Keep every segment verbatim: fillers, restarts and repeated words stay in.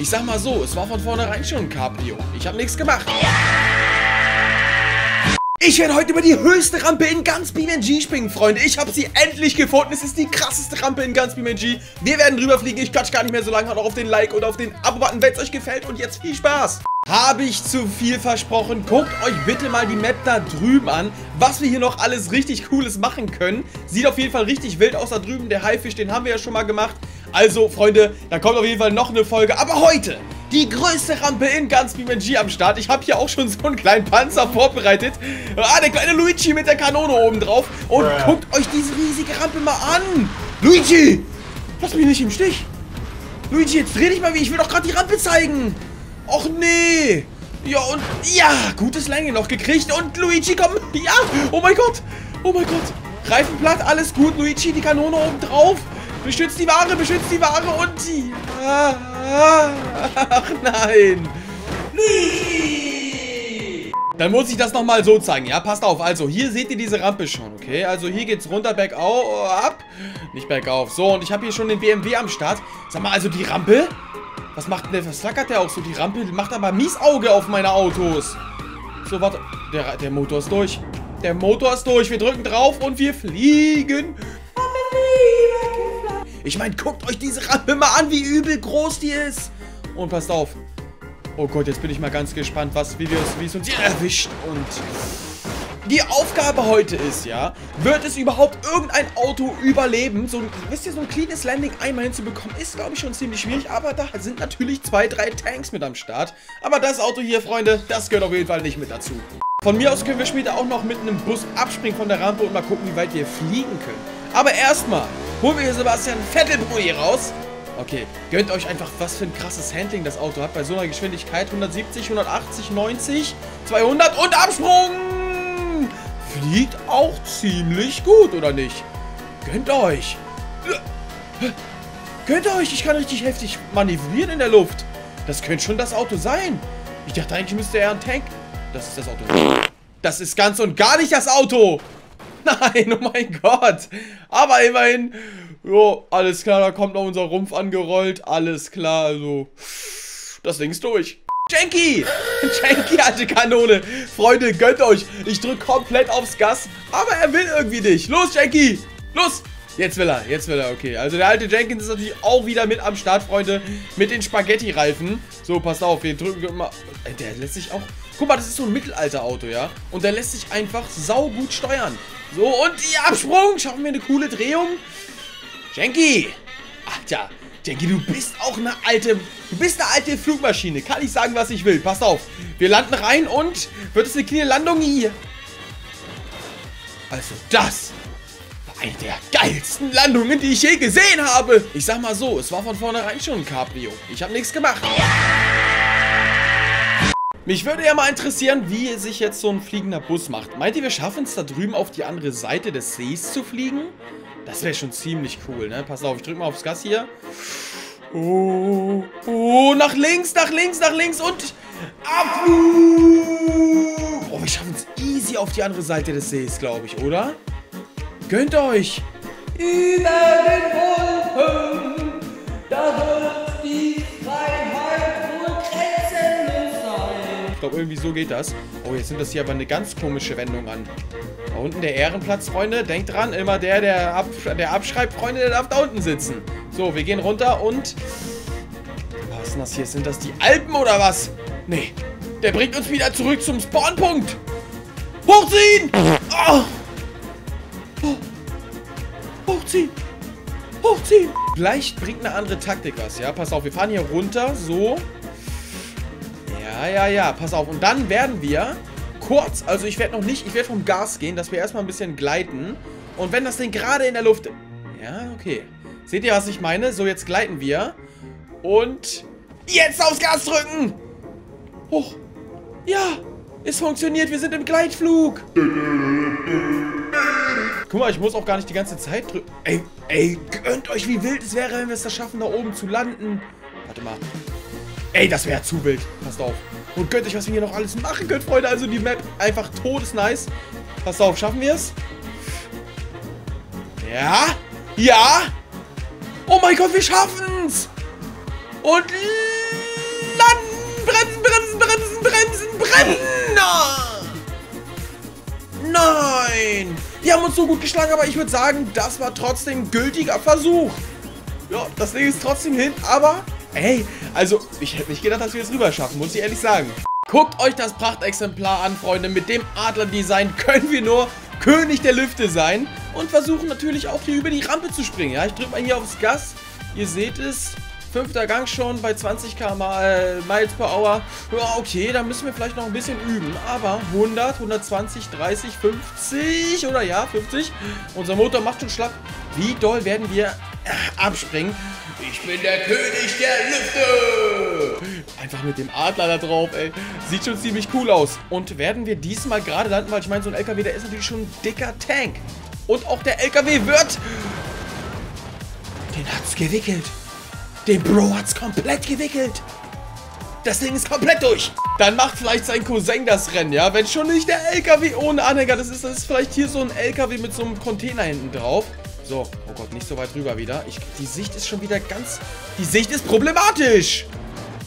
Ich sag mal so, es war von vornherein schon ein Cabrio. Ich habe nichts gemacht. Ich werde heute über die höchste Rampe in ganz BeamNG springen, Freunde. Ich habe sie endlich gefunden. Es ist die krasseste Rampe in ganz BeamNG. Wir werden drüber fliegen. Ich quatsch gar nicht mehr so lange. Haut auch auf den Like und auf den Abo-Button, wenn es euch gefällt. Und jetzt viel Spaß. Habe ich zu viel versprochen? Guckt euch bitte mal die Map da drüben an, was wir hier noch alles richtig Cooles machen können. Sieht auf jeden Fall richtig wild aus da drüben. Der Haifisch, den haben wir ja schon mal gemacht. Also, Freunde, da kommt auf jeden Fall noch eine Folge. Aber heute die größte Rampe in ganz BeamNG am Start. Ich habe hier auch schon so einen kleinen Panzer vorbereitet. Ah, der kleine Luigi mit der Kanone oben drauf. Und ja, guckt euch diese riesige Rampe mal an. Luigi, lass mich nicht im Stich. Luigi, jetzt dreh dich mal wie. Ich will doch gerade die Rampe zeigen. Och nee. Ja, und ja, gutes Länge noch gekriegt. Und Luigi, komm. Ja, oh mein Gott. Oh mein Gott. Reifenblatt, alles gut. Luigi, die Kanone oben drauf. Beschützt die Ware, beschützt die Ware und die... Ah, ah, ach nein. Dann muss ich das nochmal so zeigen, ja? Passt auf, also hier seht ihr diese Rampe schon, okay? Also hier geht's runter, bergab. Nicht bergauf. So, und ich habe hier schon den B M W am Start. Sag mal, also die Rampe? Was macht der? Was flackert der auch so? Die Rampe macht aber mies Auge auf meine Autos. So, warte. Der, der Motor ist durch. Der Motor ist durch. Wir drücken drauf und wir fliegen. Ich meine, guckt euch diese Rampe mal an, wie übel groß die ist. Und passt auf. Oh Gott, jetzt bin ich mal ganz gespannt, was wie es uns hier erwischt. Und die Aufgabe heute ist, ja, wird es überhaupt irgendein Auto überleben? So ein, wisst ihr, so ein cleanes Landing einmal hinzubekommen, ist, glaube ich, schon ziemlich schwierig. Aber da sind natürlich zwei, drei Tanks mit am Start. Aber das Auto hier, Freunde, das gehört auf jeden Fall nicht mit dazu. Von mir aus können wir später auch noch mit einem Bus abspringen von der Rampe und mal gucken, wie weit wir fliegen können. Aber erstmal holen wir hier Sebastian Vettelbrouille raus. Okay, gönnt euch einfach, was für ein krasses Handling das Auto hat bei so einer Geschwindigkeit. hundertsiebzig, hundertachtzig, neunzig, zweihundert und Absprung! Fliegt auch ziemlich gut, oder nicht? Gönnt euch! Gönnt euch! Ich kann richtig heftig manövrieren in der Luft. Das könnte schon das Auto sein. Ich dachte eigentlich, müsste er ein Tank... Das ist das Auto. Das ist ganz und gar nicht das Auto! Nein, oh mein Gott. Aber immerhin, jo, alles klar, da kommt noch unser Rumpf angerollt. Alles klar, also, das Ding ist durch. Janky! Janky, alte Kanone. Freunde, gönnt euch. Ich drücke komplett aufs Gas, aber er will irgendwie nicht. Los, Janky, los. Jetzt will er, jetzt will er, okay. Also der alte Jenkins ist natürlich auch wieder mit am Start, Freunde. Mit den Spaghetti-Reifen. So, passt auf, wir drücken mal. Der lässt sich auch... Guck mal, das ist so ein Mittelalter-Auto, ja? Und der lässt sich einfach saugut steuern. So, und ja, Absprung! Schaffen wir eine coole Drehung? Janky! Alter, Janky, du bist auch eine alte... Du bist eine alte Flugmaschine. Kann ich sagen, was ich will. Passt auf. Wir landen rein und... Wird es eine kleine Landung hier? Also das... Eine der geilsten Landungen, die ich je gesehen habe. Ich sag mal so, es war von vornherein schon ein Cabrio. Ich habe nichts gemacht. Ja! Mich würde ja mal interessieren, wie sich jetzt so ein fliegender Bus macht. Meint ihr, wir schaffen es da drüben auf die andere Seite des Sees zu fliegen? Das wäre schon ziemlich cool, ne? Pass auf, ich drück mal aufs Gas hier. Oh, oh, nach links, nach links, nach links und... Ab! Oh, wir schaffen es easy auf die andere Seite des Sees, glaube ich, oder? Gönnt euch! Über den Wolken, da wird die Freiheit wohl grenzenlos sein. Ich glaube, irgendwie so geht das. Oh, jetzt nimmt das hier aber eine ganz komische Wendung an. Da unten der Ehrenplatz, Freunde. Denkt dran, immer der, der, ab, der abschreibt, Freunde, der darf da unten sitzen. So, wir gehen runter und... Was ist denn das hier? Sind das die Alpen oder was? Nee, der bringt uns wieder zurück zum Spawnpunkt. Hochziehen! Oh! Hochziehen! Hochziehen! Vielleicht bringt eine andere Taktik was, ja? Pass auf, wir fahren hier runter, so. Ja, ja, ja, pass auf. Und dann werden wir kurz, also ich werde noch nicht, ich werde vom Gas gehen, dass wir erstmal ein bisschen gleiten. Und wenn das Ding gerade in der Luft... Ja, okay. Seht ihr, was ich meine? So, jetzt gleiten wir. Und jetzt aufs Gas drücken! Hoch! Ja! Es funktioniert, wir sind im Gleitflug! Guck mal, ich muss auch gar nicht die ganze Zeit drücken. Ey, ey, gönnt euch, wie wild es wäre, wenn wir es da schaffen, da oben zu landen. Warte mal. Ey, das wäre zu wild. Passt auf. Und gönnt euch, was wir hier noch alles machen können, Freunde. Also die Map einfach todesnice. Passt auf, schaffen wir es? Ja. Ja. Oh mein Gott, wir schaffen's. Und Die haben uns so gut geschlagen, aber ich würde sagen, das war trotzdem ein gültiger Versuch. Ja, das Ding ist trotzdem hin, aber hey, also ich hätte nicht gedacht, dass wir es rüber schaffen, muss ich ehrlich sagen. Guckt euch das Prachtexemplar an, Freunde. Mit dem Adler-Design können wir nur König der Lüfte sein und versuchen natürlich auch hier über die Rampe zu springen. Ja, ich drücke mal hier aufs Gas. Ihr seht es, fünfter Gang schon bei zwanzig Kilometer pro Stunde, Miles per Hour. Ja, okay, da müssen wir vielleicht noch ein bisschen üben. Aber hundert, hundertzwanzig, dreißig, fünfzig oder ja, fünfzig. Unser Motor macht schon schlapp. Wie doll werden wir abspringen? Ich bin der König der Lüfte! Einfach mit dem Adler da drauf, ey. Sieht schon ziemlich cool aus. Und werden wir diesmal gerade landen, weil ich meine, so ein L K W, der ist natürlich schon ein dicker Tank. Und auch der L K W wird... Den hat's gewickelt. Den Bro hat's komplett gewickelt. Das Ding ist komplett durch. Dann macht vielleicht sein Cousin das Rennen, ja? Wenn schon nicht der L K W ohne Anhänger, das ist, das ist vielleicht hier so ein L K W mit so einem Container hinten drauf. So, oh Gott, nicht so weit rüber wieder. Ich, die Sicht ist schon wieder ganz... Die Sicht ist problematisch.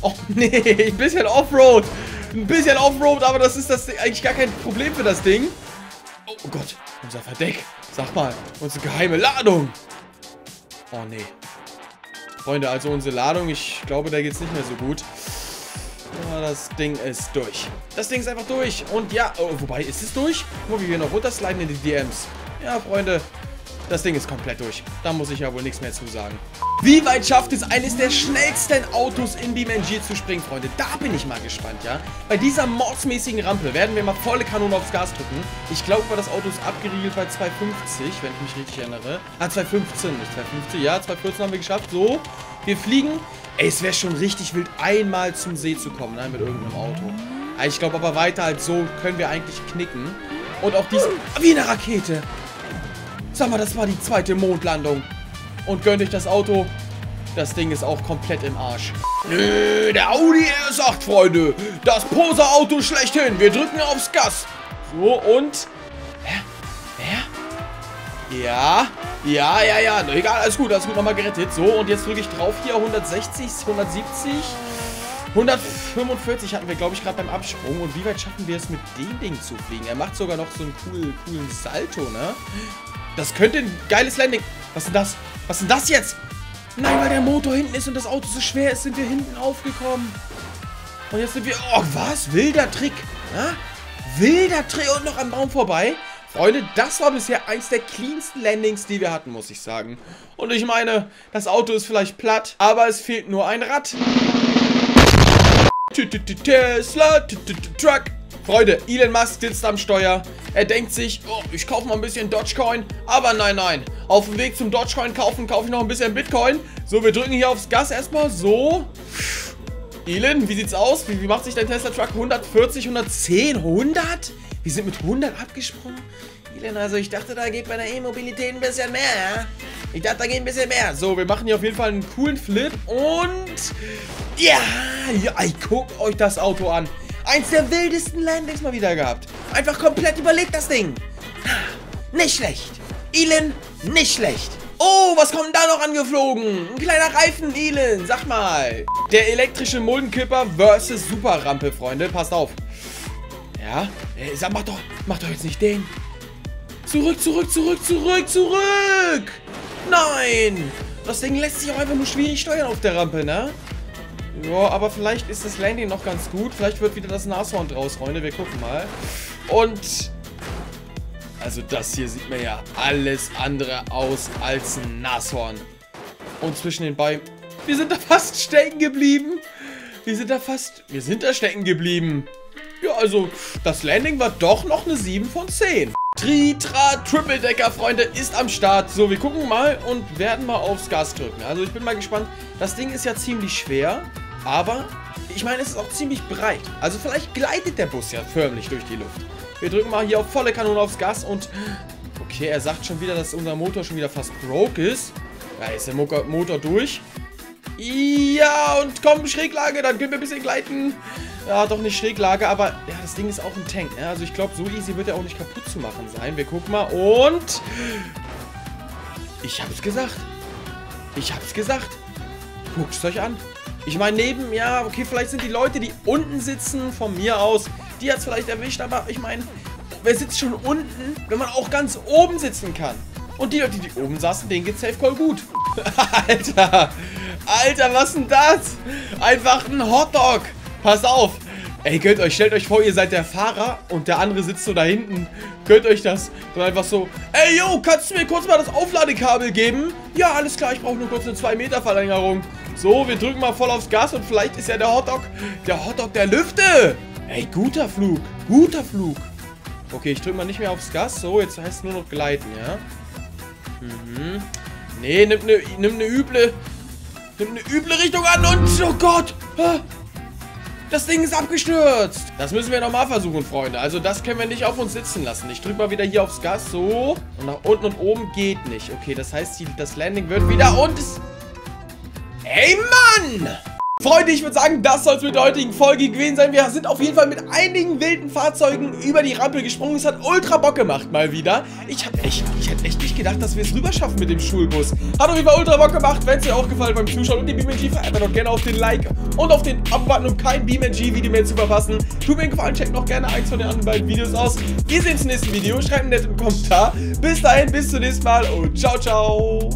Oh, nee, ein bisschen Offroad. Ein bisschen Offroad, aber das ist das Ding, eigentlich gar kein Problem für das Ding. Oh, oh Gott, unser Verdeck. Sag mal, unsere geheime Ladung. Oh, nee. Freunde, also unsere Ladung, ich glaube, da geht es nicht mehr so gut. Ja, das Ding ist durch. Das Ding ist einfach durch. Und ja, oh, wobei, ist es durch? Guck, wie wir noch runtersliden in die D Ms. Ja, Freunde. Das Ding ist komplett durch. Da muss ich ja wohl nichts mehr zu sagen. Wie weit schafft es, eines der schnellsten Autos in BeamNG zu springen, Freunde? Da bin ich mal gespannt, ja? Bei dieser mordsmäßigen Rampe werden wir mal volle Kanone aufs Gas drücken. Ich glaube, war das Auto ist abgeriegelt bei zwei fünfzig, wenn ich mich richtig erinnere. Ah, zwei fünfzehn, nicht zwei fünfzig. Ja, zwei vierzehn haben wir geschafft. So, wir fliegen. Ey, es wäre schon richtig wild, einmal zum See zu kommen, nein, mit irgendeinem Auto. Ich glaube aber weiter als so können wir eigentlich knicken. Und auch dies... Wie eine Rakete! Sag mal, das war die zweite Mondlandung. Und gönnt euch das Auto. Das Ding ist auch komplett im Arsch. Nö, der Audi S acht, Freunde. Das Poser-Auto schlechthin. Wir drücken aufs Gas. So, und... Hä? Hä? Ja. Ja, ja, ja. Na, egal, alles gut. Alles gut, nochmal gerettet. So, und jetzt drücke ich drauf hier. hundertsechzig, hundertsiebzig, hundertfünfundvierzig hatten wir, glaube ich, gerade beim Absprung. Und wie weit schaffen wir es, mit dem Ding zu fliegen? Er macht sogar noch so einen coolen, coolen Salto, ne? Das könnte ein geiles Landing. Was ist denn das? Was ist denn das jetzt? Nein, weil der Motor hinten ist und das Auto so schwer ist, sind wir hinten aufgekommen. Und jetzt sind wir... Oh, was? Wilder Trick. Ja? Wilder Trick und noch am Baum vorbei. Freunde, das war bisher eins der cleansten Landings, die wir hatten, muss ich sagen. Und ich meine, das Auto ist vielleicht platt, aber es fehlt nur ein Rad. Tesla, Truck. Freunde, Elon Musk sitzt am Steuer. Er denkt sich, oh, ich kaufe mal ein bisschen Dogecoin. Aber nein, nein. Auf dem Weg zum Dogecoin kaufen, kaufe ich noch ein bisschen Bitcoin. So, wir drücken hier aufs Gas erstmal. So. Elon, wie sieht's aus? Wie, wie macht sich dein Tesla-Truck? hundertvierzig, hundertzehn, hundert? Wir sind mit hundert abgesprungen. Elon, also ich dachte, da geht bei der E-Mobilität ein bisschen mehr, ja? Ich dachte, da geht ein bisschen mehr. So, wir machen hier auf jeden Fall einen coolen Flip. Und... Ja, ja, guckt euch das Auto an. Eins der wildesten Landings mal wieder gehabt. Einfach komplett überlegt das Ding. Nicht schlecht. Elon, nicht schlecht. Oh, was kommt denn da noch angeflogen? Ein kleiner Reifen, Elon, sag mal. Der elektrische Muldenkipper versus Superrampe, Freunde. Passt auf. Ja, sag, mach doch, mach doch jetzt nicht den. Zurück, zurück, zurück, zurück, zurück. Nein. Das Ding lässt sich auch einfach nur schwierig steuern auf der Rampe, ne? Ja, aber vielleicht ist das Landing noch ganz gut. Vielleicht wird wieder das Nashorn draus, Freunde. Wir gucken mal. Und... Also das hier sieht mir ja alles andere aus als ein Nashorn. Und zwischen den Beinen... Wir sind da fast stecken geblieben. Wir sind da fast... Wir sind da stecken geblieben. Ja, also das Landing war doch noch eine sieben von zehn. Tritra Triple-Decker, Freunde, ist am Start. So, wir gucken mal und werden mal aufs Gas drücken. Also ich bin mal gespannt. Das Ding ist ja ziemlich schwer, aber ich meine, es ist auch ziemlich breit. Also vielleicht gleitet der Bus ja förmlich durch die Luft. Wir drücken mal hier auf volle Kanone aufs Gas und... Okay, er sagt schon wieder, dass unser Motor schon wieder fast broke ist. Da ist der Motor durch. Ja, und komm, Schräglage, dann können wir ein bisschen gleiten. Ja, doch nicht Schräglage, aber ja, das Ding ist auch ein Tank. Ne? Also ich glaube, so easy wird er auch nicht kaputt zu machen sein. Wir gucken mal und... Ich hab's gesagt. Ich hab's gesagt. Guckt's euch an. Ich meine, neben, ja, okay, vielleicht sind die Leute, die unten sitzen, von mir aus, die hat's vielleicht erwischt, aber ich meine, wer sitzt schon unten, wenn man auch ganz oben sitzen kann? Und die Leute, die oben saßen, denen geht's Safe Call gut. Alter, Alter, was denn das? Einfach ein Hotdog. Pass auf. Ey, könnt euch, stellt euch vor, ihr seid der Fahrer und der andere sitzt so da hinten. Könnt euch das dann einfach so, ey, yo, kannst du mir kurz mal das Aufladekabel geben? Ja, alles klar, ich brauche nur kurz eine zwei Meter Verlängerung. So, wir drücken mal voll aufs Gas und vielleicht ist ja der Hotdog, der Hotdog der Lüfte. Ey, guter Flug, guter Flug. Okay, ich drücke mal nicht mehr aufs Gas. So, jetzt heißt es nur noch gleiten, ja? Mhm. Nee, nimm eine nimm ne üble, nimm ne üble Richtung an und, oh Gott, das Ding ist abgestürzt. Das müssen wir nochmal versuchen, Freunde. Also das können wir nicht auf uns sitzen lassen. Ich drücke mal wieder hier aufs Gas. So. Und nach unten und oben geht nicht. Okay, das heißt, die, das Landing wird wieder und es... Ey, Mann! Freunde, ich würde sagen, das soll es mit der heutigen Folge gewesen sein. Wir sind auf jeden Fall mit einigen wilden Fahrzeugen über die Rampe gesprungen. Es hat ultra Bock gemacht, mal wieder. Ich hab echt, ich hätte echt nicht gedacht, dass wir es rüber schaffen mit dem Schulbus. Hat auf jeden Fall ultra Bock gemacht. Wenn es dir auch gefallen hat beim Zuschauen und die BeamNG, einfach noch gerne auf den Like und auf den Abo-Button, um kein BeamNG-Video mehr zu verpassen. Tut mir einen Gefallen, checkt noch gerne eins von den anderen beiden Videos aus. Wir sehen uns im nächsten Video, schreibt einen netten Kommentar. Bis dahin, bis zum nächsten Mal und ciao, ciao.